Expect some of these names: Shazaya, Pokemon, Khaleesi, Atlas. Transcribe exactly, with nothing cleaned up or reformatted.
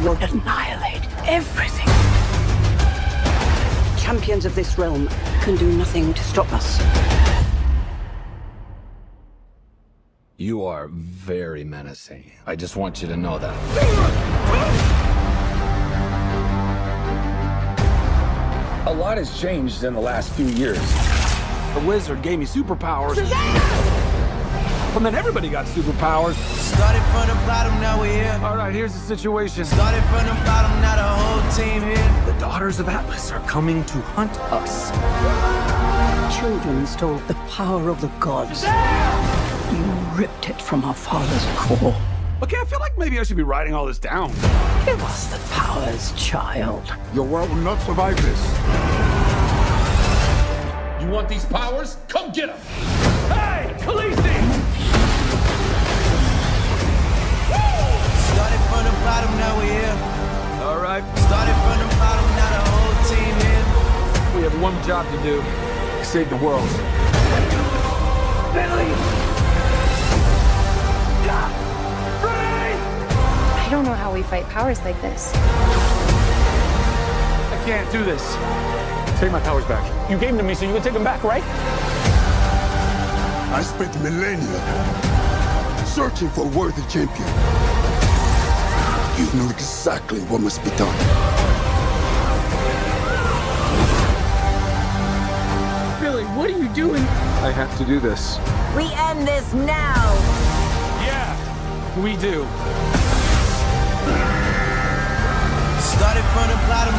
we will annihilate everything. Champions of this realm can do nothing to stop us. You are very menacing. I just want you to know that. A lot has changed in the last few years. The wizard gave me superpowers. Shazaya! And then everybody got superpowers. Started from the bottom, now we're here. All right, here's the situation. Started from the bottom, now the whole team here. The daughters of Atlas are coming to hunt us. Children stole the power of the gods. Shazaya! You ripped it from our father's core. Okay, I feel like maybe I should be writing all this down. Give us the powers, child. Your world will not survive this. You want these powers? Come get them! Hey, Khaleesi! Started from the bottom, now we're here. All right. Started from the bottom, now the whole team here. We have one job to do. Save the world. Billy! I don't know how we fight powers like this. I can't do this. Take my powers back. You gave them to me, so you can take them back, right? I spent millennia searching for a worthy champion. You know exactly what must be done. Billy, what are you doing? I have to do this. We end this now. Yeah, we do. Started from the bottom,